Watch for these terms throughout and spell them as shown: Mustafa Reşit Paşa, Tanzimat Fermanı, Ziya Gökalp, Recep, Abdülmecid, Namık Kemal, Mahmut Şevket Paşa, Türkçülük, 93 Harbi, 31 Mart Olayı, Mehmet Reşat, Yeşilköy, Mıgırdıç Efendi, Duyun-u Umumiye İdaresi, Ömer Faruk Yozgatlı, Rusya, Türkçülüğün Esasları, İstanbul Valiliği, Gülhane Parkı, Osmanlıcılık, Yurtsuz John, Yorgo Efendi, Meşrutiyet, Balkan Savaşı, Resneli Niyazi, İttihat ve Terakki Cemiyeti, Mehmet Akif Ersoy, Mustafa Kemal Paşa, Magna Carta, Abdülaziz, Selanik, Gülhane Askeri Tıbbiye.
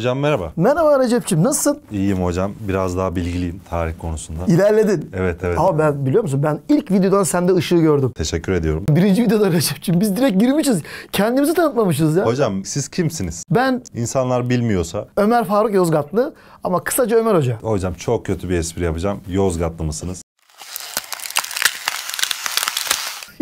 Hocam merhaba. Merhaba Recep'ciğim, nasılsın? İyiyim hocam, biraz daha bilgiliyim tarih konusunda. İlerledin. Evet. Ama ben, biliyor musun, ben ilk videodan sende ışığı gördüm. Teşekkür ediyorum. Birinci videoda Recep'ciğim biz direkt girmişiz. Kendimizi tanıtmamışız ya. Hocam siz kimsiniz? Ben... İnsanlar bilmiyorsa. Ömer Faruk Yozgatlı ama kısaca Ömer Hoca. Hocam çok kötü bir espri yapacağım. Yozgatlı mısınız?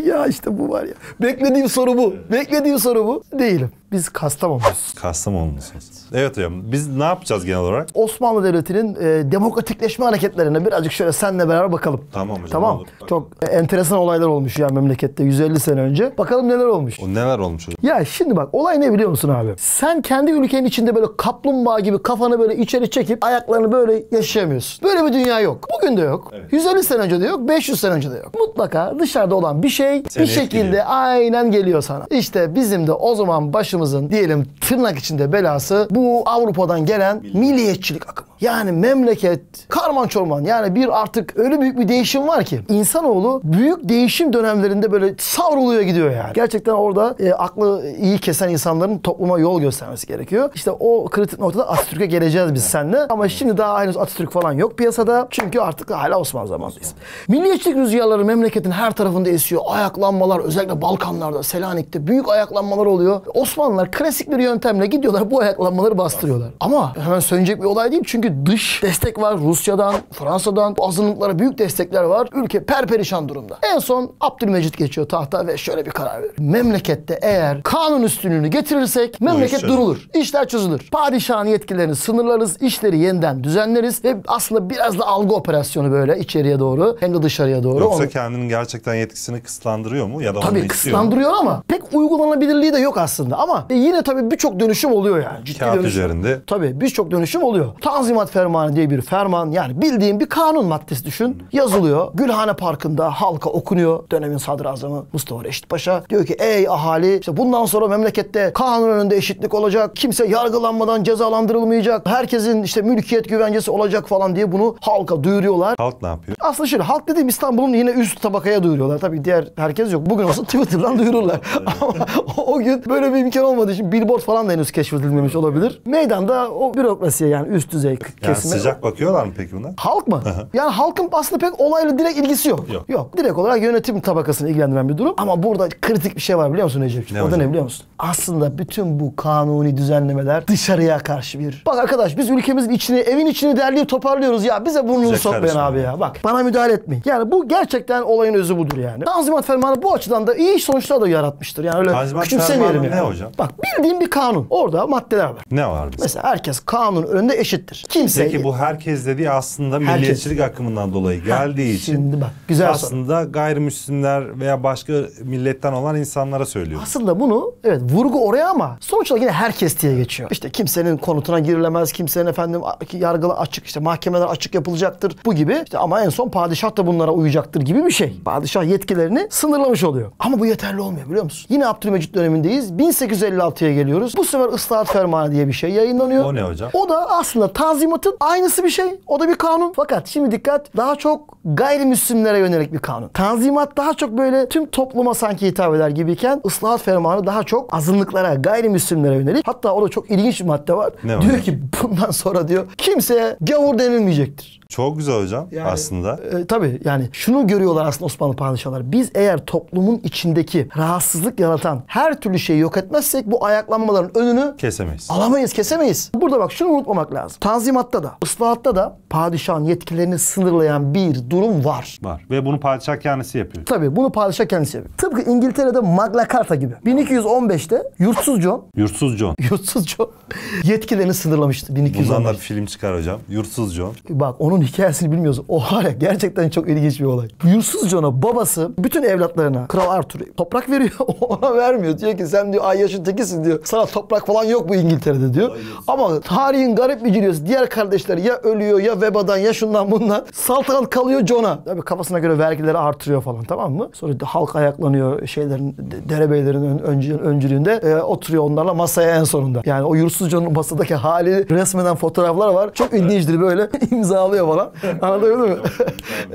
Ya işte bu var ya. Beklediğim soru bu. Beklediğim soru bu. Değilim. Biz Kastamonu'yuz. Kastamonu'lusunuz. Evet hocam. Biz ne yapacağız genel olarak? Osmanlı Devleti'nin demokratikleşme hareketlerine birazcık şöyle senle beraber bakalım. Tamam hocam. Tamam. Çok enteresan olaylar olmuş ya memlekette 150 sene önce. Bakalım neler olmuş. O neler olmuş hocam? Ya şimdi bak, olay ne biliyor musun abi? Sen kendi ülkenin içinde böyle kaplumbağa gibi kafanı böyle içeri çekip ayaklarını böyle yaşayamıyorsun. Böyle bir dünya yok. Bugün de yok. Evet. 150 sene önce de yok. 500 sene önce de yok. Mutlaka dışarıda olan bir şey seni bir şekilde etkiliyor. Aynen geliyor sana. İşte bizim de o zaman başımızın diyelim tırnak içinde belası bu Avrupa'dan gelen milliyetçilik akımı. Yani memleket karman çorman, yani bir artık öyle büyük bir değişim var ki insanoğlu büyük değişim dönemlerinde böyle savruluyor gidiyor yani. Gerçekten orada aklı iyi kesen insanların topluma yol göstermesi gerekiyor. İşte o kritik noktada Atatürk'e geleceğiz biz seninle. Ama şimdi daha henüz Atatürk falan yok piyasada. Çünkü artık hala Osmanlı zamanındayız. Milliyetçilik rüzgarları memleketin her tarafında esiyor. Ayaklanmalar, özellikle Balkanlarda, Selanik'te büyük ayaklanmalar oluyor. Osmanlılar klasik bir yöntemle gidiyorlar, bu ayaklanmaları bastırıyorlar. Ama hemen sönecek bir olay değil, çünkü dış destek var. Rusya'dan, Fransa'dan azınlıklara büyük destekler var. Ülke perperişan durumda. En son Abdülmecid geçiyor tahta ve şöyle bir karar veriyor. Memlekette eğer kanun üstünlüğünü getirirsek memleket durulur. İşler çözülür. Padişahın yetkilerini sınırlarız. İşleri yeniden düzenleriz ve aslında biraz da algı operasyonu böyle içeriye doğru hem de dışarıya doğru. Yoksa kendinin gerçekten yetkisini kıslandırıyor mu? Ya da tabii kıslandırıyor mu? Ama pek uygulanabilirliği de yok aslında. Ama yine tabii birçok dönüşüm oluyor yani. Ciddi kağıt dönüşüm üzerinde. Tabii birçok dönüşüm oluyor. Tanzimat Fermanı diye bir ferman, yani bildiğin bir kanun maddesi düşün, yazılıyor. Gülhane Parkı'nda halka okunuyor. Dönemin sadrazamı Mustafa Reşit Paşa diyor ki ey ahali, işte bundan sonra memlekette kanun önünde eşitlik olacak. Kimse yargılanmadan cezalandırılmayacak. Herkesin işte mülkiyet güvencesi olacak falan diye bunu halka duyuruyorlar. Halk ne yapıyor? Aslında şöyle, halk dediğim İstanbul'un yine üst tabakaya duyuruyorlar. Tabii diğer herkes yok. Bugün olsa Twitter'dan duyururlar. Ama o gün böyle bir imkan olmadığı için billboard falan da henüz keşfedilmemiş olabilir. Meydanda o bürokrasiye, yani üst düzey kesime. Yani sıcak bakıyorlar mı peki buna? Halk mı? Yani halkın aslında pek olayla direkt ilgisi yok. Yok. Direkt olarak yönetim tabakasını ilgilendiren bir durum. Ama burada kritik bir şey var biliyor musun Recep'ciğim? O da ne biliyor musun? Aslında bütün bu kanuni düzenlemeler dışarıya karşı bir... Bak arkadaş, biz ülkemizin içini, evin içini derleyip toparlıyoruz ya. Bize burnunu sokmayın abi ya. Bak bana müdahale etmeyin. Yani bu gerçekten olayın özü budur yani. Tanzimat Fermanı bu açıdan da iyi sonuçlar da yaratmıştır. Yani öyle küçümsemeyelim yani. Ne hocam? Bak bildiğin bir kanun. Orada maddeler var. Ne var mesela? Mesela herkes kanun önünde eşittir. Kimse... Peki bu herkes dediği aslında milliyetçilik akımından dolayı geldiği için. Şimdi bak, güzel aslında soru. Gayrimüslimler veya başka milletten olan insanlara söylüyor. Aslında bunu, evet, vurgu oraya ama sonuçta yine herkes diye geçiyor. İşte kimsenin konutuna girilemez, kimsenin efendim yargılı açık, işte mahkemeler açık yapılacaktır, bu gibi. İşte ama en son padişah da bunlara uyacaktır gibi bir şey. Padişah yetkilerini sınırlamış oluyor. Ama bu yeterli olmuyor biliyor musun? Yine Abdülmecid dönemindeyiz. 1856'ya geliyoruz. Bu sefer Islahat Fermanı diye bir şey yayınlanıyor. O ne hocam? O da aslında Tanzimat'ın aynısı bir şey. O da bir kanun. Fakat şimdi dikkat, daha çok gayrimüslimlere yönelik bir kanun. Tanzimat daha çok böyle tüm topluma sanki hitap eder gibiyken Islahat Fermanı daha çok azınlıklara, gayrimüslimlere yönelik. Hatta orada çok ilginç bir madde var. Ne diyor ki bundan sonra diyor kimseye gavur denilmeyecektir. Çok güzel hocam yani, aslında. Tabii yani şunu görüyorlar aslında Osmanlı padişahları. Biz eğer toplumun içindeki rahatsızlık yaratan her türlü şeyi yok etmezsek bu ayaklanmaların önünü kesemeyiz. Alamayız, kesemeyiz. Burada bak şunu unutmamak lazım. Tanzimatta da, ıslahatta da padişahın yetkilerini sınırlayan bir durum var. Var. Ve bunu padişah kendisi yapıyor. Tabii bunu padişah kendisi yapıyor. Tıpkı İngiltere'de Magna Carta gibi. 1215'te Yurtsuz John yetkilerini sınırlamıştı. 1215'te. Bundan da bir film çıkar hocam. Yurtsuz John. Bak onun hikayesini bilmiyoruz. O hala gerçekten çok ilginç bir olay. Yurtsuz John'a babası bütün evlatlarına Kral Arthur toprak veriyor. Ona vermiyor. Diyor ki sen diyor ay yaşın tekisin diyor. Sana toprak falan yok bu İngiltere'de diyor. Ama tarihin garip bir cilvesi. Diğer Diğer kardeşleri ya ölüyor ya vebadan ya şundan bundan. Saltanat kalıyor John'a. Tabii kafasına göre vergileri artırıyor falan, tamam mı? Sonra halk ayaklanıyor şeylerin, derebeylerin öncülüğünde oturuyor onlarla masaya en sonunda. Yani o Yurtsuz John'un masadaki hali resmeden fotoğraflar var. Çok ilginçtir böyle imzalıyor falan. Anladın mı?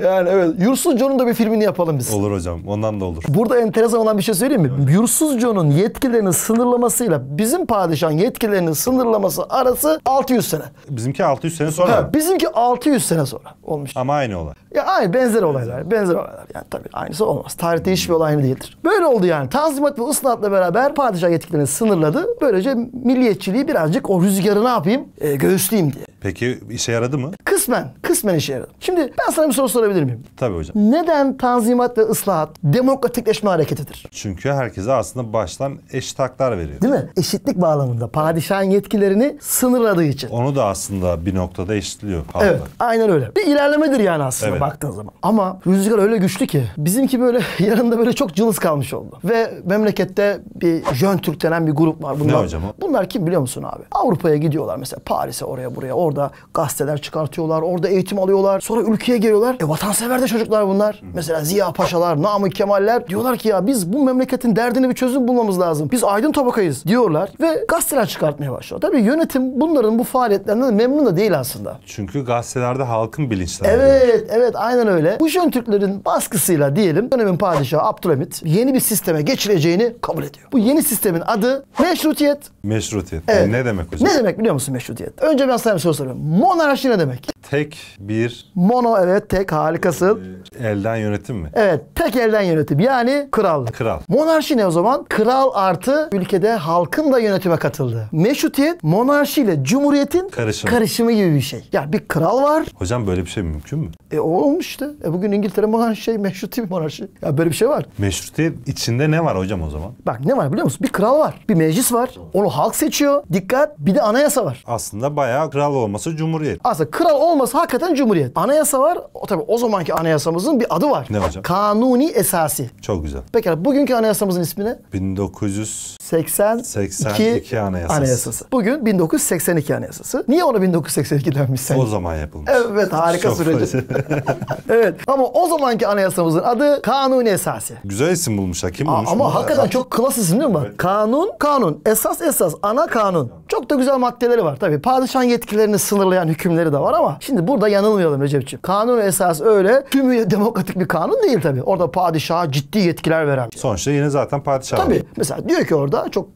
Yani evet. Yurtsuz John'un da bir filmini yapalım biz. Olur hocam. Ondan da olur. Burada enteresan olan bir şey söyleyeyim mi? Evet. Yurtsuz John'un yetkilerini sınırlamasıyla bizim padişahın yetkilerini sınırlaması arası 600 sene. Bizimki 600 sene sonra. Ha, bizimki 600 sene sonra olmuş. Ama aynı olay. Ya aynı, benzer olaylar. Benzer olaylar. Yani tabii aynısı olmaz. Tarihte hiçbir olay aynı değildir. Böyle oldu yani. Tanzimat ve ıslahatla beraber padişah yetkilerini sınırladı. Böylece milliyetçiliği birazcık o rüzgarı ne yapayım? Göğüsleyeyim diye. Peki işe yaradı mı? Kısmen işe yaradı. Şimdi ben sana bir soru sorabilir miyim? Tabii hocam. Neden Tanzimat ve ıslahat demokratikleşme hareketidir? Çünkü herkese aslında baştan eşit haklar veriyor. Değil mi? Eşitlik bağlamında padişahın yetkilerini sınırladığı için. Onu da aslında bir noktada eşitliyor. Halklar. Evet. Aynen öyle. Bir ilerlemedir yani aslında, evet, baktığın zaman. Ama rüzgar öyle güçlü ki bizimki böyle yanında böyle çok cılız kalmış oldu. Ve memlekette bir Jön Türk denen bir grup var. Bunlar, ne hocam o? Bunlar kim biliyor musun abi? Avrupa'ya gidiyorlar mesela, Paris'e, oraya buraya. Orada gazeteler çıkartıyorlar. Orada eğitim alıyorlar. Sonra ülkeye geliyorlar. Vatansever de çocuklar bunlar. Hı. Mesela Ziya Paşalar, Namık Kemaller diyorlar ki ya biz bu memleketin derdini bir çözüm bulmamız lazım. Biz aydın tabakayız diyorlar ve gazeteler çıkartmaya başlıyor. Tabii yönetim bunların bu faaliyetlerinden memnun da değil aslında. Çünkü gazetelerde halkın bilinçleri. Evet, evet aynen öyle. Bu Jön Türklerin baskısıyla diyelim dönemin padişahı Abdülhamit yeni bir sisteme geçileceğini kabul ediyor. Bu yeni sistemin adı meşrutiyet. Meşrutiyet. Evet. Ne demek hocam? Ne demek biliyor musun meşrutiyet? Önce ben sana bir soru soruyorum. Monarşi ne demek? Tek bir... Mono, evet, tek, harikasın. Elden yönetim mi? Evet, tek elden yönetim. Yani krallık. Kral. Monarşi ne o zaman? Kral artı ülkede halkın da yönetime katıldığı. Meşrutiyet monarşiyle cumhuriyetin karışımı gibi bir şey. Yani bir kral var. Hocam böyle bir şey mümkün mü? Olmuş işte. Bugün İngiltere monarşi şey, meşruti bir monarşi. Ya böyle bir şey var. Meşrutiyet içinde ne var hocam o zaman? Bak ne var biliyor musun? Bir kral var. Bir meclis var. Onu halk seçiyor. Dikkat. Bir de anayasa var. Aslında bayağı kral olması cumhuriyet. Aslında kral olması hakikaten cumhuriyet. Anayasa var. Tabii o zamanki anayasamızın bir adı var. Ne hocam? Kanuni Esasi. Çok güzel. Peki bugünkü anayasamızın ismi ne? 1982 Anayasası. Bugün 1982 Anayasası. Niye ona 1982 denmiş sen? O zaman yapılmış. Evet, harika süreci. Evet. Ama o zamanki anayasamızın adı Kanuni Esasi. Güzel isim bulmuşlar. Kim bulmuş? Ama hakikaten ya, çok klas isim değil mi? Evet. Kanun. Esas. Ana kanun. Çok da güzel maddeleri var. Tabii padişahın yetkilerini sınırlayan hükümleri de var ama şimdi burada yanılmayalım Recep'ciğim. Kanun esas öyle tümüyle demokratik bir kanun değil tabii. Orada padişaha ciddi yetkiler veren. Sonuçta yine zaten padişah. Tabii. Mesela diyor ki orada çok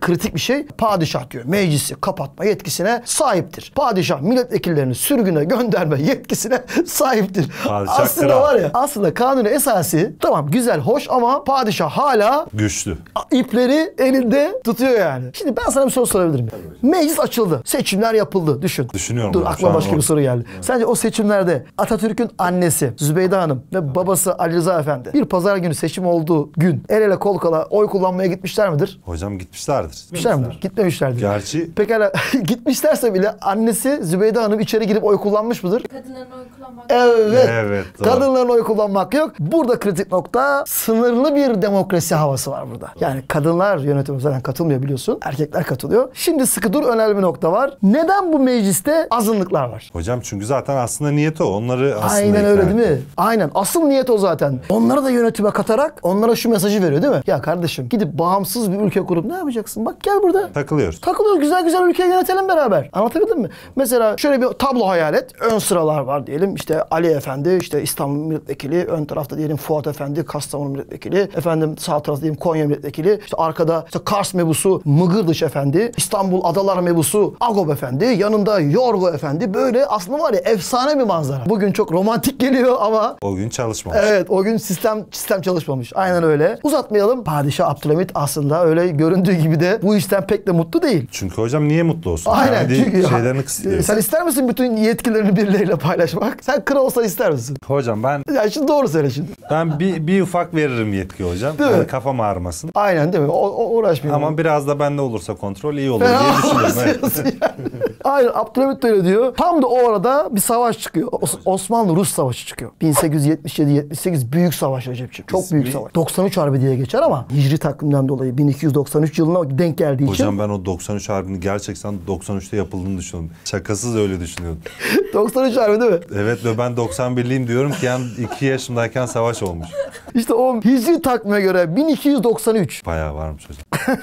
kritik bir şey. Padişah diyor meclisi kapatma yetkisine sahiptir. Padişah milletvekillerini sürgüne gönderme yetkisine sahiptir. Padişah aslında kral. Var ya. Aslında kanunu esası tamam güzel hoş ama padişah hala güçlü. İpleri elinde tutuyor yani. Şimdi ben sana bir soru sorabilir miyim? Meclis açıldı. Seçimler yapıldı. Düşün. Düşünüyorum. Dur aklıma başka bir soru geldi. Evet. Sence o seçimlerde Atatürk'ün annesi Zübeyde Hanım ve babası Ali Rıza Efendi bir pazar günü seçim olduğu gün el ele kol kola oy kullanmaya gitmişler midir? Hocam gitmişlerdir. Gitmişler midir? Gitmemişlerdir. Gerçi... Pekala gitmişlerse bile annesi Zübeyde Hanım içeri girip oy kullanmış mıdır? Kadınların oy kullanma hakkı yok. Evet. Evet, kadınların oy kullanma hakkı yok. Burada kritik nokta sınırlı bir demokrasi havası var burada. Doğru. Yani kadınlar yönetime zaten katılmıyor biliyorsun. Erkekler katılıyor. Şimdi sıkı dur, önemli bir nokta var. Neden bu mecliste azınlıklar var? Hocam çünkü zaten aslında niyeti o. Onları aslında... Aynen öyle değil mi? Aynen. Asıl niyet o zaten. Onları da yönetime katarak onlara şu mesajı veriyor değil mi? Ya kardeşim gidip bağımsız bir ülke kurup ne yapacaksın? Bak gel burada. Takılıyoruz. Takılıyoruz. Güzel güzel ülkeyi yönetelim beraber. Anlatabildim mi? Mesela şöyle bir tablo hayal et. Ön sıralar var diyelim. İşte Ali Efendi, işte İstanbul Milletvekili. Ön tarafta diyelim Fuat Efendi, Kastamonu Milletvekili. Efendim sağ tarafta diyelim Konya Milletvekili. İşte arkada işte Kars mebusu Mıgırdıç Efendi. İstanbul Adalar mebusu Agop Efendi. Yanında Yorgo Efendi. Böyle aslında var ya efsane bir manzara. Bugün çok romantik geliyor ama... O gün çalışmamış. Evet, o gün sistem çalışmamış. Aynen öyle. Uzatmayalım. Padişah Abdülhamit aslında öyle göründüğü gibi de bu işten pek de mutlu değil. Çünkü hocam niye mutlu olsun? Aynen. Yani çünkü şeylerini kısıtlıyor. Sen ister misin bütün yetkilerini birileriyle paylaşmak? Sen kral olsan ister misin? Hocam ben... Ya şimdi doğru söyle şimdi. Ben bir ufak veririm yetki hocam. Değil mi? Kafam ağrımasın. Aynen değil mi? Uğraşmayayım. Ama biraz da bende olursa kontrol iyi olur diye düşünüyorum. Aynen, Abdülhamit de öyle diyor. Tam da o arada bir savaş çıkıyor. Osmanlı-Rus Savaşı çıkıyor. 1877-78 büyük savaş Recep'ciğim. Çok büyük savaş. 93 Harbi diye geçer ama Hicri takvimden dolayı 1293 yılına denk geldiği için. Hocam ben o 93 Harbi'nin gerçekten 93'te yapıldığını düşünüyorum. Şakasız öyle düşünüyordum. 93 Harbi değil mi? Evet ve ben 91'liyim diyorum ki yani 2 yaşımdayken savaş olmuş. İşte o Hicri takvime göre 1293. Bayağı varmış hocam.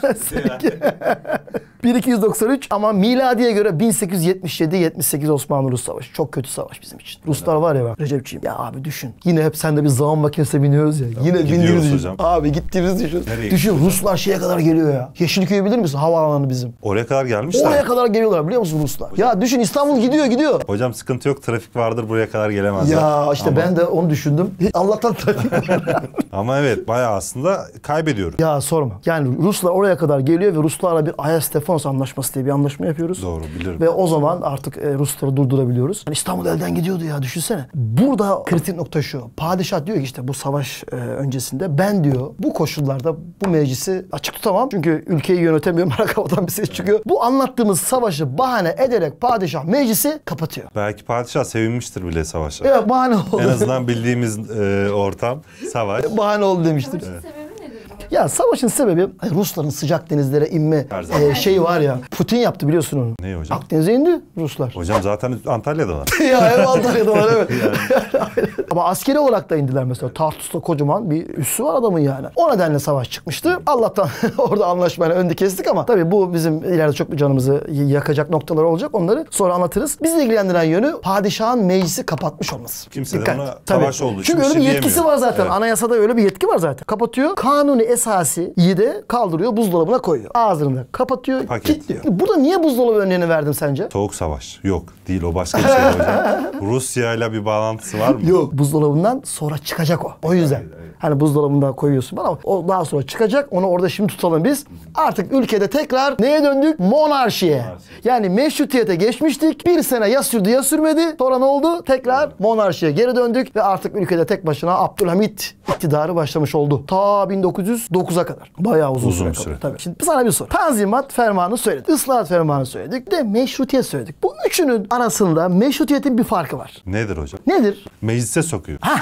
1293 ama miladiye göre 1877-78 Osmanlı-Rus Savaşı. Çok kötü savaş bizim için. Ruslar var ya, Recep'ciğim ya abi düşün. Yine hep sen de bir zaman makinesine biniyoruz ya. Tamam, yine bindiğimiz hocam. Abi gittiğimiz düşün. Nereye düşün Ruslar hocam? Şeye kadar geliyor ya. Yeşilköy'ü bilir misin? Havaalanı bizim. Oraya kadar gelmişler. Oraya kadar geliyorlar biliyor musun Ruslar? Hocam, ya düşün İstanbul gidiyor. Hocam sıkıntı yok, trafik vardır, buraya kadar gelemezler. Ya işte ama... ben de onu düşündüm. Allah'tan trafik var. Ama evet bayağı aslında kaybediyoruz. Ya sorma. Yani Ruslar oraya kadar geliyor ve Ruslarla bir Ayas-Stefanos anlaşması diye bir anlaşma yapıyoruz. Doğru, bilirim. Ve o zaman artık Rusları durdurabiliyoruz. Yani İstanbul elden gidiyordu ya, düşünsene. Burada kritik nokta şu. Padişah diyor ki işte bu savaş öncesinde ben diyor bu koşullarda bu meclisi açık tutamam. Çünkü ülkeyi yönetemiyorum. Merakavadan bir ses çıkıyor. Bu anlattığımız savaşı bahane ederek padişah meclisi kapatıyor. Belki padişah sevinmiştir bile savaşa. Evet, bahane oldu. En azından bildiğimiz ortam savaş. Bahane oldu demiştir. Evet. Ya savaşın sebebi Rusların sıcak denizlere inme şey var ya. Putin yaptı biliyorsun onu. Neyi hocam? Akdeniz'e indi Ruslar. Hocam zaten Antalya'dalar. Ya hem Antalya'dalar evet. Yani. Ama askeri olarak da indiler mesela. Tartus'ta kocaman bir üssü var adamın yani. O nedenle savaş çıkmıştı. Allah'tan orada anlaşmayla önünü kestik ama tabii bu bizim ileride çok bir canımızı yakacak noktalar olacak. Onları sonra anlatırız. Bizi ilgilendiren yönü padişahın meclisi kapatmış olması. Kimse dikkat. De savaş oldu. Çünkü öyle bir yetkisi var zaten. Evet. Anayasada öyle bir yetki var zaten. Kapatıyor. Kanuni Esasi'yi de kaldırıyor, buzdolabına koyuyor. Ağzını kapatıyor, kilitliyor. Burada niye buzdolabı önlüğünü verdim sence? Soğuk savaş. Yok. Değil o, başka bir şey hocam. Rusya ile bir bağlantısı var mı? Yok. Buzdolabından sonra çıkacak o. O yüzden. Hayır. Hani buzdolabında koyuyorsun ama o daha sonra çıkacak. Onu orada şimdi tutalım biz. Artık ülkede tekrar neye döndük? Monarşiye. Yani meşrutiyete geçmiştik. Bir sene ya sürdü ya sürmedi. Sonra ne oldu? Tekrar monarşiye geri döndük ve artık ülkede tek başına Abdülhamit iktidarı başlamış oldu. Ta 1909'a kadar. Bayağı uzun süre. Tabii. Şimdi sana bir soru. Tanzimat Fermanı söyledik. Islahat Fermanı söyledik. Bir de meşrutiyet söyledik. Bu üçünün arasında meşrutiyetin bir farkı var. Nedir hocam? Nedir? Meclise sokuyor. Hah!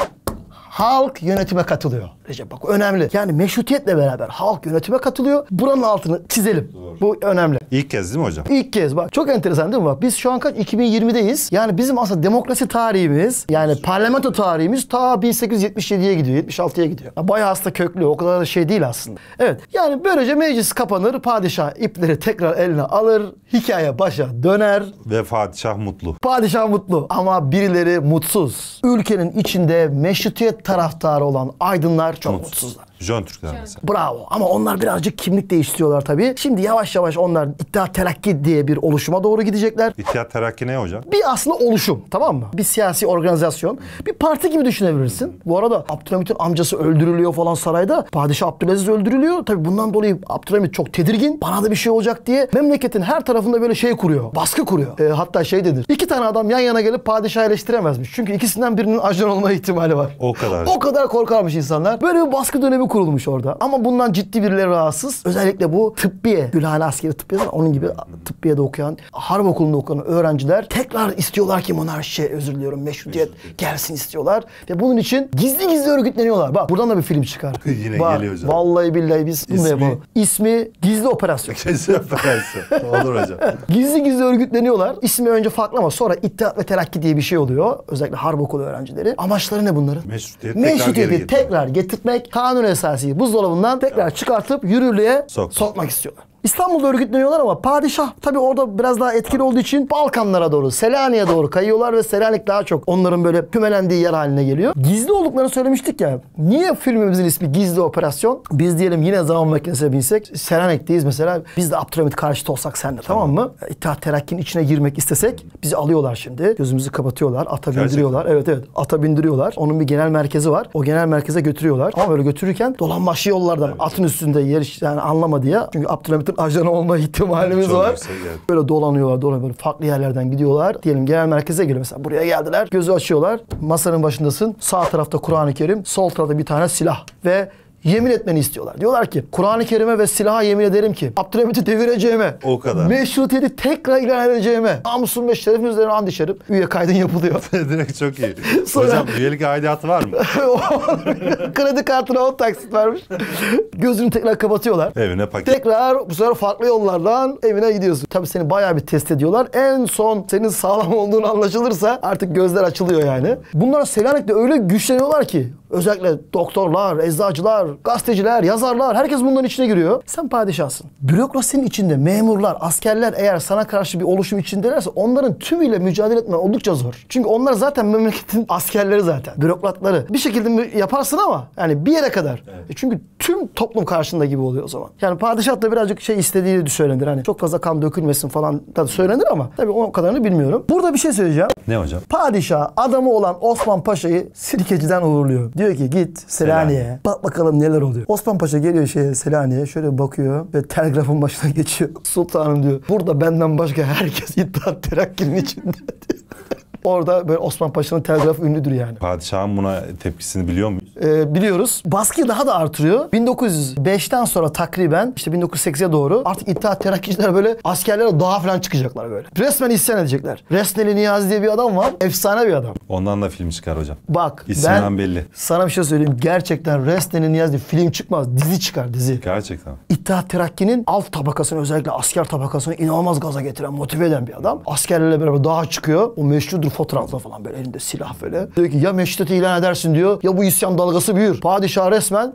Halk yönetime katılıyor. Recep bak önemli. Yani meşrutiyetle beraber halk yönetime katılıyor. Buranın altını çizelim. Doğru. Bu önemli. İlk kez değil mi hocam? İlk kez bak. Çok enteresan değil mi bak? Biz şu an kaç? 2020'deyiz. Yani bizim aslında demokrasi tarihimiz, yani parlamento tarihimiz ta 1877'ye gidiyor. 76'ya gidiyor. Bayağı aslında köklü. O kadar da şey değil aslında. Evet. Yani böylece meclis kapanır. Padişah ipleri tekrar eline alır. Hikaye başa döner. Ve padişah mutlu. Padişah mutlu. Ama birileri mutsuz. Ülkenin içinde meşrutiyet taraftarı olan aydınlar çok mutsuzlar. Jön Türkler mesela. Bravo. Ama onlar birazcık kimlik değiştiriyorlar tabii. Şimdi yavaş yavaş onlar İttihat Terakki diye bir oluşuma doğru gidecekler. İttihat Terakki ne hocam? Bir aslında oluşum, tamam mı? Bir siyasi organizasyon. Bir parti gibi düşünebilirsin. Bu arada Abdülhamit'in amcası öldürülüyor falan sarayda. Padişah Abdülaziz öldürülüyor. Tabii bundan dolayı Abdülhamit çok tedirgin. Bana da bir şey olacak diye memleketin her tarafında böyle şey kuruyor. Baskı kuruyor. Hatta şey dedir. 2 tane adam yan yana gelip padişahı eleştiremezmiş. Çünkü ikisinden birinin ajan olma ihtimali var. O kadar. O kadar korkarmış insanlar. Böyle bir baskı dönemi kurulmuş orada. Ama bundan ciddi birileri rahatsız. Özellikle bu tıbbiye, Gülhane Askeri Tıbbiye, onun gibi tıbbiyede okuyan, harp okulunda okuyan öğrenciler tekrar istiyorlar ki monarşi, özür diliyorum, meşrutiyet gelsin istiyorlar. Ve bunun için gizli gizli örgütleniyorlar. Bak buradan da bir film çıkar. Yine bak, geliyor hocam. Vallahi billahi biz bunu yapalım. İsmi Gizli Operasyon. Gizli Operasyon. Olur hocam. Gizli gizli örgütleniyorlar. İsmi önce farklı ama sonra İttihat ve Terakki diye bir şey oluyor. Özellikle harp okulu öğrencileri. Amaçları ne bunların? Meşrutiyeti tekrar getirtmek. Kanuni Esasi'yi buzdolabından tekrar çıkartıp yürürlüğe sokmak istiyorlar. İstanbul'da örgütleniyorlar ama padişah tabii orada biraz daha etkili olduğu için Balkanlara doğru, Selanik'e doğru kayıyorlar ve Selanik daha çok onların böyle kümelendiği yer haline geliyor. Gizli olduklarını söylemiştik ya. Niye filmimizin ismi Gizli Operasyon? Biz diyelim yine zaman makinesine binsek, Selanik'teyiz mesela. Biz de Abdülhamit karşıtı olsak sen de, tamam mı? İttihat Terakki'nin içine girmek istesek bizi alıyorlar şimdi. Gözümüzü kapatıyorlar, ata bindiriyorlar. Evet evet, ata bindiriyorlar. Onun bir genel merkezi var. O genel merkeze götürüyorlar. Ama böyle götürürken dolanbaşı yollardan atın üstünde yer yani anlama diye. Çünkü Abdülhamit ajan olma ihtimalimiz çok var. Böyle dolanıyorlar. Böyle farklı yerlerden gidiyorlar. Diyelim genel merkeze geliyor mesela. Buraya geldiler. Gözü açıyorlar. Masanın başındasın. Sağ tarafta Kur'an-ı Kerim. Sol tarafta bir tane silah. Ve yemin etmeni istiyorlar. Diyorlar ki Kur'an-ı Kerim'e ve silaha yemin ederim ki Abdülhamit'i devireceğime, o kadar meşrutiyeti tekrar ilan edeceğime, namusum ve şerefim üzerine and içerim. Üye kaydın yapılıyor. Direkt çok iyi. Sonra... Hocam üyelik aidatı var mı? Kredi kartına 10 taksit vermiş. Gözünü tekrar kapatıyorlar. Evine paket. Tekrar bu sefer farklı yollardan evine gidiyorsun. Tabii seni bayağı bir test ediyorlar. En son senin sağlam olduğunu anlaşılırsa artık gözler açılıyor yani. Bunlar Selanik'te öyle güçleniyorlar ki özellikle doktorlar, eczacılar, gazeteciler, yazarlar, herkes bunların içine giriyor. Sen padişahsın. Bürokrasinin içinde memurlar, askerler eğer sana karşı bir oluşum içindelerse onların tümüyle mücadele etmen oldukça zor. Çünkü onlar zaten memleketin askerleri zaten. Bürokratları. Bir şekilde yaparsın ama yani bir yere kadar. Evet. Çünkü tüm toplum karşında gibi oluyor o zaman. Yani padişah da birazcık şey istediğini söylenir. Hani çok fazla kan dökülmesin falan da söylenir ama tabii o kadarını bilmiyorum. Burada bir şey söyleyeceğim. Ne hocam? Padişah adamı olan Osman Paşa'yı Sirkeci'den uğurluyor. Diyor ki git Selanik'e. Bak bakalım neler oluyor. Osman Paşa geliyor Selanik'e. Şöyle bakıyor ve telgrafın başına geçiyor. Sultanım diyor. Burada benden başka herkes İttihat Terakki'nin içinde. Orada böyle Osman Paşa'nın telgrafı ünlüdür yani. Padişahın buna tepkisini biliyor muyuz? Biliyoruz. Baskıyı daha da artırıyor. 1905'ten sonra takriben işte 1908'e doğru artık İttihat Terakkiciler böyle askerlere daha falan çıkacaklar böyle. Resmen isyan edecekler. Resneli Niyazi diye bir adam var. Efsane bir adam. Ondan da film çıkar hocam. Bak İsminden ben belli. Sana bir şey söyleyeyim. Gerçekten Resneli Niyazi film çıkmaz. Dizi çıkar dizi. Gerçekten. İttihat Terakki'nin alt tabakasını özellikle asker tabakasını inanılmaz gaza getiren, motive eden bir adam. Askerlerle beraber dağa çıkıyor. O meşhurdur fotoğrafla falan böyle elinde silah böyle. Diyor ki ya meşrutiyeti ilan edersin diyor ya bu isyan dalgası büyür. Padişah resmen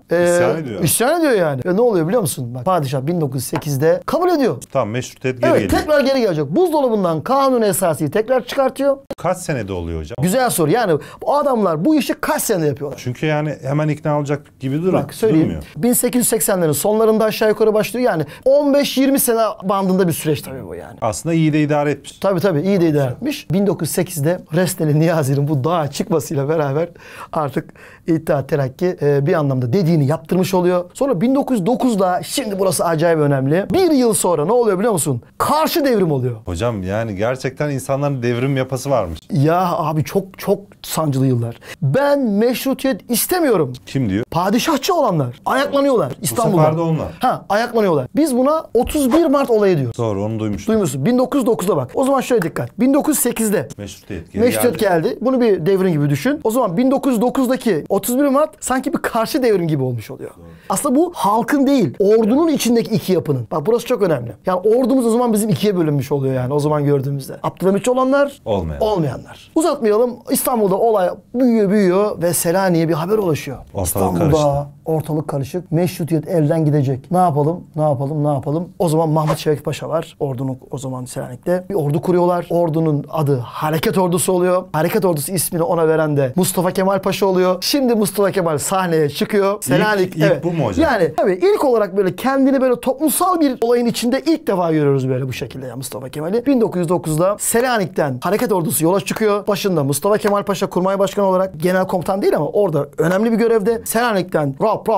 isyan ediyor yani. Ya ne oluyor biliyor musun? Bak, padişah 1908'de kabul ediyor. Tamam meşrutiyet geri geliyor. Tekrar geri gelecek. Buzdolabından Kanuni Esasi'yi tekrar çıkartıyor. Kaç senede oluyor hocam? Güzel soru. Yani bu adamlar bu işi kaç senede yapıyorlar? Çünkü yani hemen ikna olacak gibi durmuyor. Bak söyleyeyim. 1880'lerin sonlarında aşağı yukarı başlıyor yani. 15-20 sene bandında bir süreç tabii bu yani. Aslında iyi de idare etmiş. Tabii tabii iyi de idare etmiş. 1908'de Resneli Niyazi'nin bu dağa çıkmasıyla beraber artık İttihat Terakki bir anlamda dediğini yaptırmış oluyor. Sonra 1909'da şimdi burası acayip önemli. Bir yıl sonra ne oluyor biliyor musun? Karşı devrim oluyor. Hocam yani gerçekten insanların devrim yapası varmış. Ya abi çok çok sancılı yıllar. Ben meşrutiyet istemiyorum. Kim diyor? Padişahçı olanlar. Ayaklanıyorlar İstanbul'da. Bu sefer de onlar. Ha ayaklanıyorlar. Biz buna 31 Mart olayı diyoruz. Doğru onu duymuştum. Duymuşsun. 1909'da bak. O zaman şöyle dikkat. 1908'de. Meşrutiyet geldi. Bunu bir devrim gibi düşün. O zaman 1909'daki 31 Mart sanki bir karşı devrim gibi olmuş oluyor. Doğru. Aslında bu halkın değil, ordunun içindeki iki yapının. Bak burası çok önemli. Yani ordumuz o zaman bizim ikiye bölünmüş oluyor yani o zaman gördüğümüzde. Abdülhamitçi olanlar, olmayanlar. Uzatmayalım. İstanbul'da olay büyüyor ve Selanik'e bir haber ulaşıyor. İstanbul'da ortalık karışık. Meşrutiyet elden gidecek. Ne yapalım? Ne yapalım? Ne yapalım? O zaman Mahmut Şevki Paşa var. Ordunun o zaman Selanik'te. Bir ordu kuruyorlar. Ordunun adı Hareket Ordusu oluyor. Hareket Ordusu ismini ona veren de Mustafa Kemal Paşa oluyor. Şimdi Mustafa Kemal sahneye çıkıyor. Selanik ilk bu mu hocam? Yani tabii ilk olarak böyle kendini böyle toplumsal bir olayın içinde ilk defa görüyoruz böyle bu şekilde ya Mustafa Kemal'i. 1909'da Selanik'ten Hareket Ordusu yola çıkıyor. Başında Mustafa Kemal Paşa Kurmay Başkanı olarak genel komutan değil ama orada önemli bir görevde. Selanik'ten rap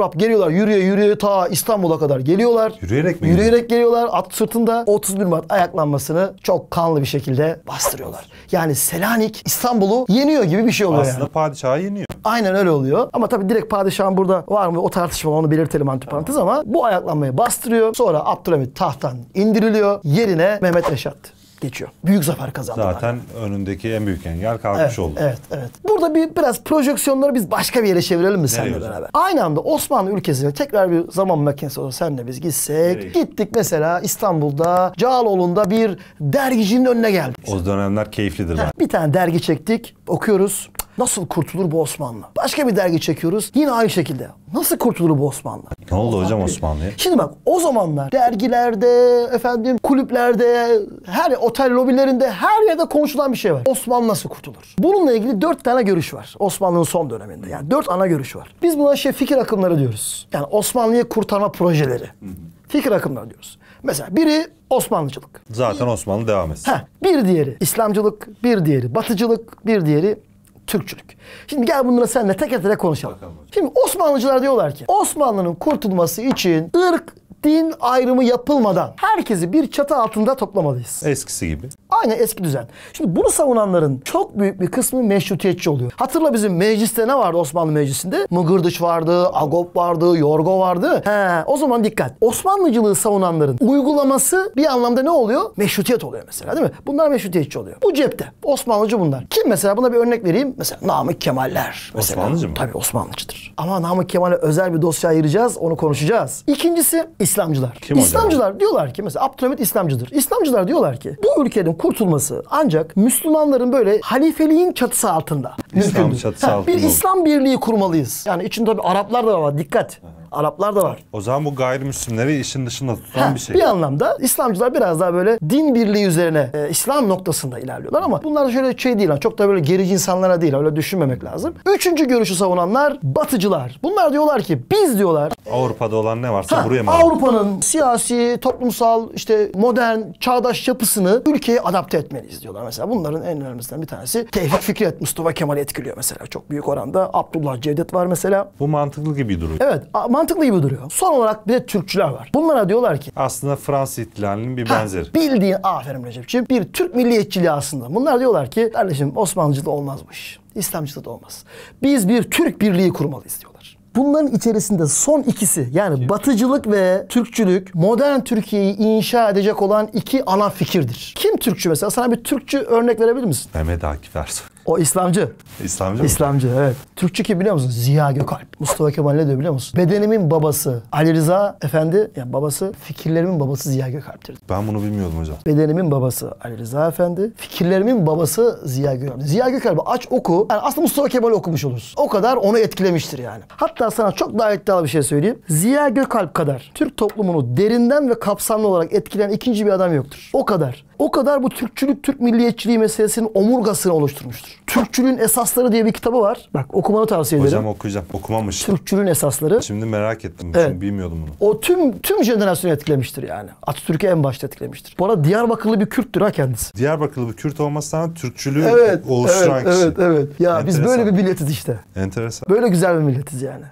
rap geliyorlar. Yürüye ta İstanbul'a kadar geliyorlar. Yürüyerek mi? Yürüyerek geliyorlar. At sırtında 31 Mart ayaklanmasını çok kanlı bir şekilde bastırıyorlar. Yani Selanik İstanbul'u yeniyor gibi bir şey oluyor. Aslında yani padişahı yeniyor. Aynen öyle oluyor. Ama tabii direkt padişahın burada var mı o tartışma onu belirtelim antiparantez ama bu ayaklanmayı bastırıyor. Sonra Abdülhamit tahttan indiriliyor. Yerine Mehmet Reşat geçiyor. Büyük zafer kazandılar. Zaten önündeki en büyük engel kalkmış oldu. Evet, evet. Burada biraz projeksiyonları biz başka bir yere çevirelim mi seninle beraber? Aynı anda Osmanlı ülkesine tekrar bir zaman makinesi olur. Senle biz gitsek. Gittik mesela İstanbul'da Cağaloğlu'nda bir dergicinin önüne geldik. O dönemler keyiflidir. Bir tane dergi çektik. Okuyoruz. Nasıl kurtulur bu Osmanlı? Başka bir dergi çekiyoruz. Yine aynı şekilde. Nasıl kurtulur bu Osmanlı? Ne oldu hocam Osmanlı'ya? Şimdi bak o zamanlar dergilerde, efendim kulüplerde, her otel lobilerinde her yerde konuşulan bir şey var. Osmanlı nasıl kurtulur? Bununla ilgili 4 tane görüş var. Osmanlı'nın son döneminde. Yani 4 ana görüş var. Biz buna fikir akımları diyoruz. Yani Osmanlı'yı kurtarma projeleri. Fikir akımları diyoruz. Mesela biri Osmanlıcılık. Zaten Osmanlı devam etsin. Bir diğeri İslamcılık, bir diğeri Batıcılık, bir diğeri Türkçülük. Şimdi gel bunlara seninle teker teker konuşalım. Şimdi Osmanlıcılar diyorlar ki Osmanlı'nın kurtulması için ırk, din ayrımı yapılmadan herkesi bir çatı altında toplamalıyız. Eskisi gibi. Aynen, eski düzen. Şimdi bunu savunanların çok büyük bir kısmı meşrutiyetçi oluyor. Hatırla bizim mecliste ne vardı Osmanlı Meclisi'nde? Mıgırdıç vardı, Agop vardı, Yorgo vardı. He, o zaman dikkat. Osmanlıcılığı savunanların uygulaması bir anlamda ne oluyor? Meşrutiyet oluyor mesela, değil mi? Bunlar meşrutiyetçi oluyor. Bu cepte. Osmanlıcı bunlar. Kim mesela? Buna bir örnek vereyim. Mesela Namık Kemaller. Mesela. Osmanlıcı mı? Tabii Osmanlıcıdır. Ama Namık Kemal'e özel bir dosya ayıracağız. Onu konuşacağız. İkincisi İslamcılar. Kim İslamcılar hocam? Diyorlar ki mesela Abdülhamit İslamcıdır. İslamcılar diyorlar ki bu ülkenin kurtulması ancak Müslümanların böyle halifeliğin çatısı altında. İslam çatısı altında. Bir İslam birliği kurmalıyız. Yani içinde tabii Araplar da var. Dikkat. Araplar da var. O zaman bu gayrimüslimleri işin dışında tutan bir şey. Bir anlamda İslamcılar biraz daha böyle din birliği üzerine İslam noktasında ilerliyorlar ama bunlar şöyle şey değil. Çok da böyle gerici insanlara değil. Öyle düşünmemek lazım. Üçüncü görüşü savunanlar Batıcılar. Bunlar diyorlar ki biz diyorlar Avrupa'da olan ne varsa buraya mı? Avrupa'nın siyasi, toplumsal, işte modern, çağdaş yapısını ülkeye adapte etmeliyiz diyorlar. Mesela bunların en önemlisinden bir tanesi Tevfik Fikret, Mustafa Kemal'i etkiliyor mesela. Çok büyük oranda Abdullah Cevdet var mesela. Bu mantıklı gibi duruyor. Evet. Mantıklı gibi duruyor. Son olarak bir de Türkçüler var. Bunlara diyorlar ki aslında Fransız ihtilalinin bir benzeri. Bildiğin, aferin Recep'ciğim, bir Türk milliyetçiliği aslında. Bunlar diyorlar ki kardeşim Osmanlıcılık olmazmış. İslamcılık da olmaz. Biz bir Türk birliği kurmalıyız diyorlar. Bunların içerisinde son ikisi yani Batıcılık ve Türkçülük modern Türkiye'yi inşa edecek olan iki ana fikirdir. Kim Türkçü mesela? Sana bir Türkçü örnek verebilir misin? Mehmet Akif Ersoy. O İslamcı. İslamcı mı? İslamcı, evet. Türkçü kim biliyor musun? Ziya Gökalp. Mustafa Kemal ne diyor biliyor musun? Bedenimin babası Ali Rıza Efendi, yani babası, fikirlerimin babası Ziya Gökalp'tir. Ben bunu bilmiyordum hocam. Bedenimin babası Ali Rıza Efendi, fikirlerimin babası Ziya Gökalp. Ziya Gökalp'i aç oku. Yani aslında Mustafa Kemal'i okumuş olursun. O kadar onu etkilemiştir yani. Hatta sana çok daha iddialı bir şey söyleyeyim. Ziya Gökalp kadar Türk toplumunu derinden ve kapsamlı olarak etkileyen ikinci bir adam yoktur. O kadar. O kadar bu Türkçülük, Türk milliyetçiliği meselesinin omurgasını oluşturmuştur. Türkçülüğün Esasları diye bir kitabı var. Bak okumanı tavsiye ederim. Hocam okuyacağım. Okumamış. Türkçülüğün Esasları. Şimdi merak ettim. Evet. Şimdi bilmiyordum bunu. O tüm jenerasyonu etkilemiştir yani. Atatürk'ü en başta etkilemiştir. Bu arada Diyarbakırlı bir Kürttür ha kendisi. Diyarbakırlı bir Kürt olmasına Türkçülüğü oluşturan kişi. Evet. Ya enteresan. Biz böyle bir milletiz işte. Enteresan. Böyle güzel bir milletiz yani.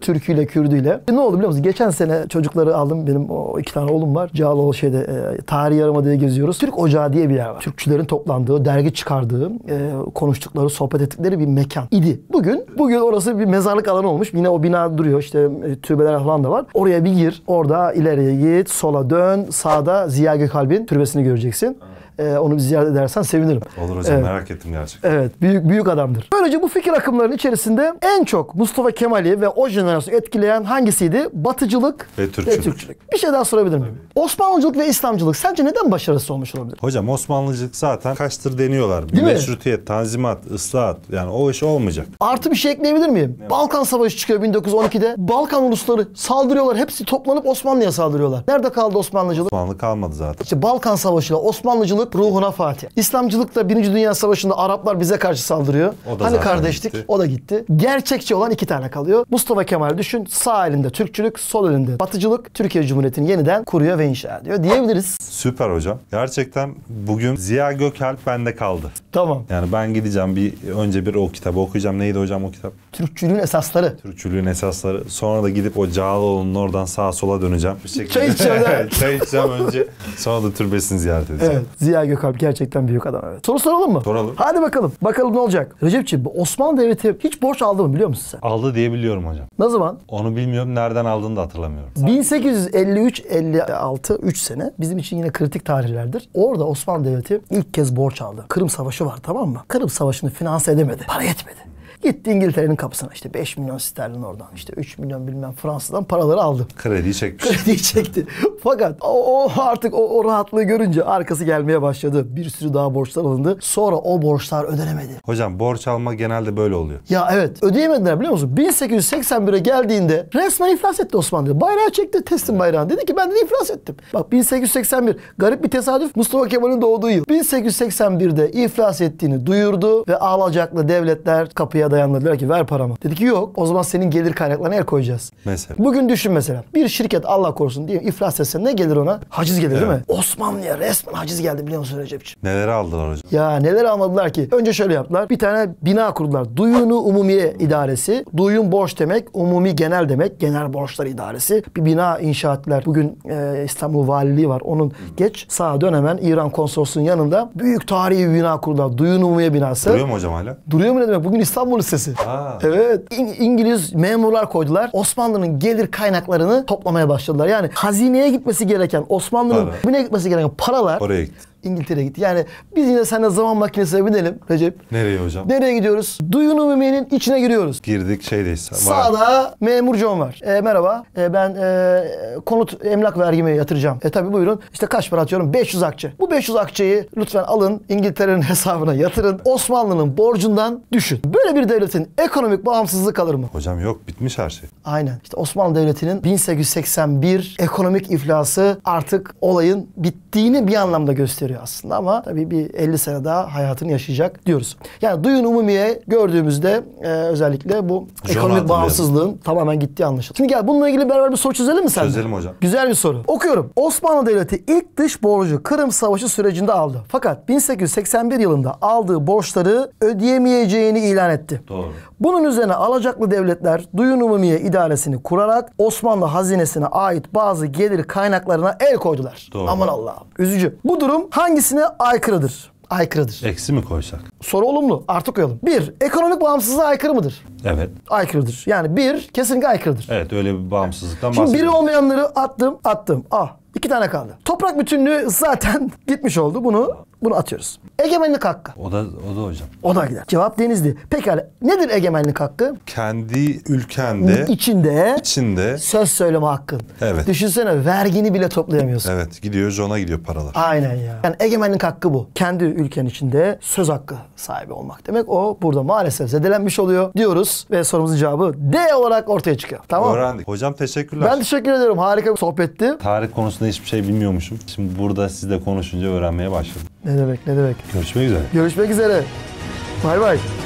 Türküyle, Kürdüyle. Ne oldu biliyor musun? Geçen sene çocukları aldım. Benim o iki tane oğlum var. Cağaloğlu şeyde Tarih Yarımada'ya geziyoruz. Türk Ocağı diye bir yer var. Türkçülerin toplandığı, dergi çıkardığı, konuştukları, sohbet ettikleri bir mekan idi. Bugün orası bir mezarlık alanı olmuş. Yine o bina duruyor. İşte türbeler falan da var. Oraya bir gir. Orada ileriye git, sola dön, sağda Ziya Gökalp'in türbesini göreceksin. Onu bir ziyaret edersen sevinirim. Olur hocam, merak ettim gerçekten. Evet, büyük adamdır. Böylece bu fikir akımlarının içerisinde en çok Mustafa Kemal'i ve o jenerasyonu etkileyen hangisiydi? Batıcılık ve Türkçülük. Bir şey daha sorabilir miyim? Osmanlıcılık ve İslamcılık sence neden başarısız olmuş olabilir? Hocam Osmanlıcılık zaten kaçtır deniyorlar. Bir meşrutiyet, tanzimat, ıslahat, yani o iş olmayacak. Artı bir şey ekleyebilir miyim? Evet. Balkan Savaşı çıkıyor 1912'de. Balkan ulusları saldırıyorlar. Hepsi toplanıp Osmanlı'ya saldırıyorlar. Nerede kaldı Osmanlıcılık? Osmanlı kalmadı zaten. İşte Balkan Savaşı'yla Osmanlıcılık ruhuna Fatih. İslamcılık da 1. Dünya Savaşı'nda Araplar bize karşı saldırıyor. Hani kardeşlik, gitti. O da gitti. Gerçekçi olan iki tane kalıyor. Mustafa Kemal düşün, sağ elinde Türkçülük, sol elinde Batıcılık, Türkiye Cumhuriyeti'ni yeniden kuruyor ve inşa ediyor diyebiliriz. Süper hocam. Gerçekten bugün Ziya Gökalp bende kaldı. Tamam. Yani ben gideceğim önce o kitabı okuyacağım. Neydi hocam o kitap? Türkçülüğün Esasları. Türkçülüğün Esasları. Sonra da gidip o Cağaloğlu'nun oradan sağa sola döneceğim. Bir şekilde. Çay içeceğim. Çay içeceğim önce. Sonra da türbesini ziyaret edeceğim. Evet. Ziya Gökalp gerçekten büyük adam. Evet. Soru soralım mı? Soralım. Hadi bakalım. Bakalım ne olacak? Recep'ciğim, Osmanlı Devleti hiç borç aldı mı biliyor musun sen? Aldı diye biliyorum hocam. Ne zaman? Onu bilmiyorum. Nereden aldığını da hatırlamıyorum. 1853-56 3 sene bizim için yine kritik tarihlerdir. Orada Osmanlı Devleti ilk kez borç aldı. Kırım Savaşı var, tamam mı? Kırım Savaşı'nı finanse edemedi. Para yetmedi. Gitti İngiltere'nin kapısına, işte 5 milyon sterlin oradan, işte 3 milyon bilmem Fransa'dan paraları aldı. Krediyi çekmiş. Krediyi çekti. Fakat artık o rahatlığı görünce arkası gelmeye başladı. Bir sürü daha borçlar alındı. Sonra o borçlar ödenemedi. Hocam borç alma genelde böyle oluyor. Ya evet. Ödeyemediler biliyor musun? 1881'e geldiğinde resmen iflas etti Osmanlı. Bayrağı çekti, teslim bayrağını. Dedi ki ben de iflas ettim. Bak 1881 garip bir tesadüf. Mustafa Kemal'in doğduğu yıl. 1881'de iflas ettiğini duyurdu ve alacaklı devletler kapıya Paraya dayandı. Dediler ki ver paramı. Dedi ki yok. O zaman senin gelir kaynaklarına el koyacağız. Mesela. Bugün düşün mesela. Bir şirket Allah korusun diye iflas etse ne gelir ona? Haciz gelir, evet, değil mi? Osmanlı'ya resmen haciz geldi biliyor musun Recep'ciğim? Neler aldılar hocam? Ya neler almadılar ki? Önce şöyle yaptılar. Bir tane bina kurdular. Duyun-u Umumiye İdaresi. Duyun borç demek. Umumi genel demek. Genel borçlar idaresi. Bir bina inşa ettiler. Bugün İstanbul Valiliği var. Onun geç sağa dön hemen İran Konsolosluğu'nun yanında büyük tarihi bir bina kurdular. Duyun-u Umumiye binası. Duruyor mu hocam hala? Duruyor mu ne demek? Bugün İstanbul Lisesi. Aa. Evet. İngiliz memurlar koydular. Osmanlı'nın gelir kaynaklarını toplamaya başladılar. Yani hazineye gitmesi gereken, Osmanlı'nın bine gitmesi gereken paralar oraya gitti. İngiltere'ye gitti. Yani biz yine seninle zaman makinesine binelim Recep. Nereye hocam? Nereye gidiyoruz? Duyun-u Umumiye'nin içine giriyoruz. Girdik şeydeyiz. Sağda memur John var. Merhaba. Ben konut emlak vergimi yatıracağım. Tabii buyurun. İşte kaç para atıyorum? 500 akçe. Bu 500 akçeyi lütfen alın. İngiltere'nin hesabına yatırın. Osmanlı'nın borcundan düşün. Böyle bir devletin ekonomik bağımsızlığı kalır mı? Hocam yok. Bitmiş her şey. Aynen. İşte Osmanlı Devleti'nin 1881 ekonomik iflası artık olayın bittiğini bir anlamda gösteriyor aslında, ama tabii bir 50 sene daha hayatını yaşayacak diyoruz. Yani Duyun-u Umumiye gördüğümüzde özellikle bu ekonomik bağımsızlığın tamamen gittiği anlaşılıyor. Şimdi gel bununla ilgili beraber bir soru çözelim mi sen? Çözelim hocam. Güzel bir soru. Okuyorum. Osmanlı Devleti ilk dış borcu Kırım Savaşı sürecinde aldı. Fakat 1881 yılında aldığı borçları ödeyemeyeceğini ilan etti. Doğru. Bunun üzerine alacaklı devletler Duyun-u Umumiye idaresini kurarak Osmanlı hazinesine ait bazı gelir kaynaklarına el koydular. Doğru. Aman Allah'ım. Üzücü. Bu durum hangisine aykırıdır? Aykırıdır. Eksi mi koysak? Soru olumlu. Artı koyalım. 1. Ekonomik bağımsızlığa aykırı mıdır? Evet. Aykırıdır. Yani 1 kesinlikle aykırıdır. Evet, öyle bir bağımsızlıktan bahsediyoruz. Şimdi biri olmayanları attım. Ah. 2 tane kaldı. Toprak bütünlüğü zaten gitmiş oldu. Bunu atıyoruz. Egemenlik hakkı. O da hocam. O da gider. Cevap Denizli. Pekala. Nedir egemenlik hakkı? Kendi ülkende. İçinde. Söz söyleme hakkın. Evet. Düşünsene vergini bile toplayamıyorsun. Evet. Gidiyor John'a gidiyor paralar. Aynen ya. Yani egemenlik hakkı bu. Kendi ülkenin içinde söz hakkı sahibi olmak demek. O burada maalesef zedelenmiş oluyor diyoruz ve sorumuzun cevabı D olarak ortaya çıkıyor. Tamam. Öğrendik. Hocam teşekkürler. Ben teşekkür ediyorum. Harika bir sohbetti. Tarih konusunda hiçbir şey bilmiyormuşum. Şimdi burada sizle konuşunca öğrenmeye başladım. Ne demek. Görüşmek üzere. Bay bay.